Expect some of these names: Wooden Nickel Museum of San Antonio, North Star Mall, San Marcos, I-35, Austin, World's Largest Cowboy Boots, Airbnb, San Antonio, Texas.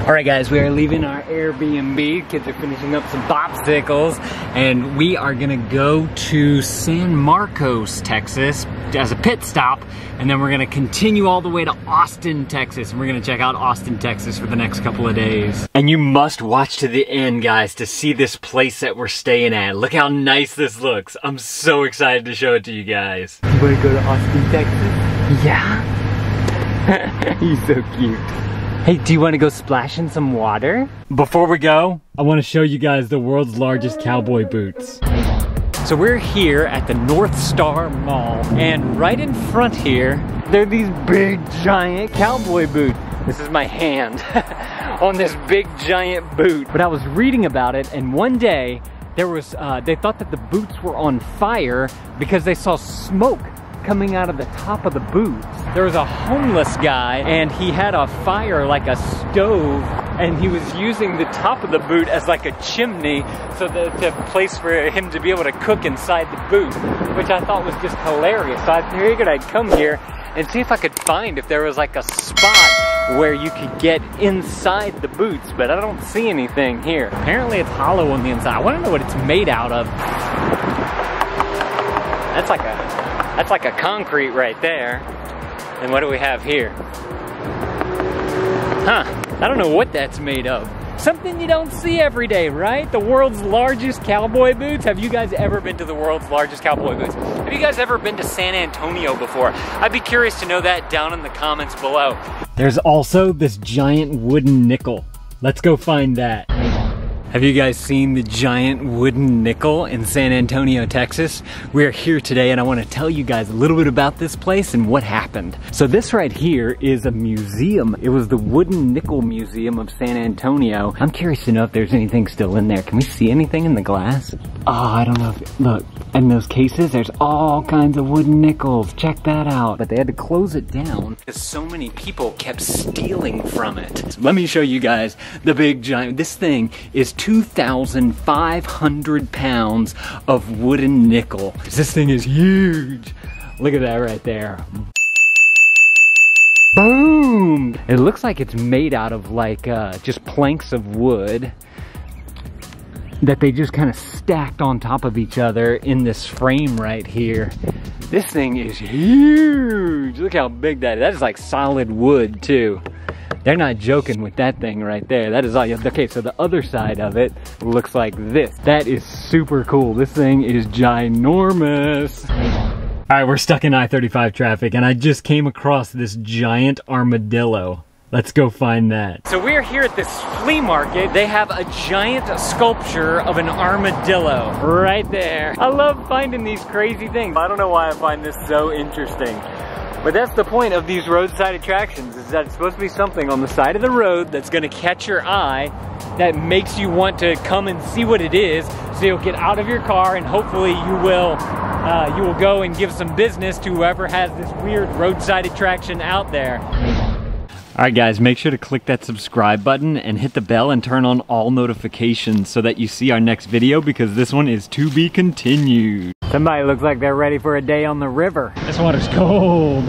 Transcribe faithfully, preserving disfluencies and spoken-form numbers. Alright guys, we are leaving our Airbnb. Kids are finishing up some popsicles and we are gonna go to San Marcos, Texas as a pit stop, and then we're gonna continue all the way to Austin, Texas, and we're gonna check out Austin, Texas for the next couple of days. And you must watch to the end, guys, to see this place that we're staying at. Look how nice this looks. I'm so excited to show it to you guys. You wanna go to Austin, Texas? Yeah. He's so cute. Hey, do you want to go splash in some water? Before we go, I want to show you guys the world's largest cowboy boots. So we're here at the North Star Mall, and right in front here, there are these big giant cowboy boots. This is my hand on this big giant boot. But I was reading about it, and one day, there was uh, they thought that the boots were on fire because they saw smoke coming out of the top of the boot. There was a homeless guy and he had a fire like a stove and he was using the top of the boot as like a chimney, so that the place for him to be able to cook inside the boot, which I thought was just hilarious. So I figured I'd come here and see if I could find if there was like a spot where you could get inside the boots, but I don't see anything here. Apparently it's hollow on the inside. I want to know what it's made out of. That's like a That's like a concrete right there. And what do we have here? Huh, I don't know what that's made of. Something you don't see every day, right? The world's largest cowboy boots. Have you guys ever been to the world's largest cowboy boots? Have you guys ever been to San Antonio before? I'd be curious to know that down in the comments below. There's also this giant wooden nickel. Let's go find that. Have you guys seen the giant wooden nickel in San Antonio, Texas? We're here today and I want to tell you guys a little bit about this place and what happened. So this right here is a museum. It was the Wooden Nickel Museum of San Antonio. I'm curious to know if there's anything still in there. Can we see anything in the glass? Oh, I don't know if, it, look, in those cases, there's all kinds of wooden nickels. Check that out. But they had to close it down because so many people kept stealing from it. So let me show you guys the big giant. This thing is two thousand five hundred pounds of wooden nickel. This thing is huge. Look at that right there. Boom! It looks like it's made out of like uh, just planks of wood that they just kind of stacked on top of each other in this frame right here. This thing is huge. Look how big that is. That is like solid wood too. They're not joking with that thing right there. That is all. Okay, so the other side of it looks like this. That is super cool. This thing is ginormous. All right, we're stuck in I thirty-five traffic and I just came across this giant armadillo. Let's go find that. So we're here at this flea market. They have a giant sculpture of an armadillo right there. I love finding these crazy things. I don't know why I find this so interesting. But that's the point of these roadside attractions, is that it's supposed to be something on the side of the road that's gonna catch your eye, that makes you want to come and see what it is, so you'll get out of your car and hopefully you will uh, you will go and give some business to whoever has this weird roadside attraction out there. All right guys, make sure to click that subscribe button and hit the bell and turn on all notifications so that you see our next video, because this one is to be continued. Somebody looks like they're ready for a day on the river. This water's cold.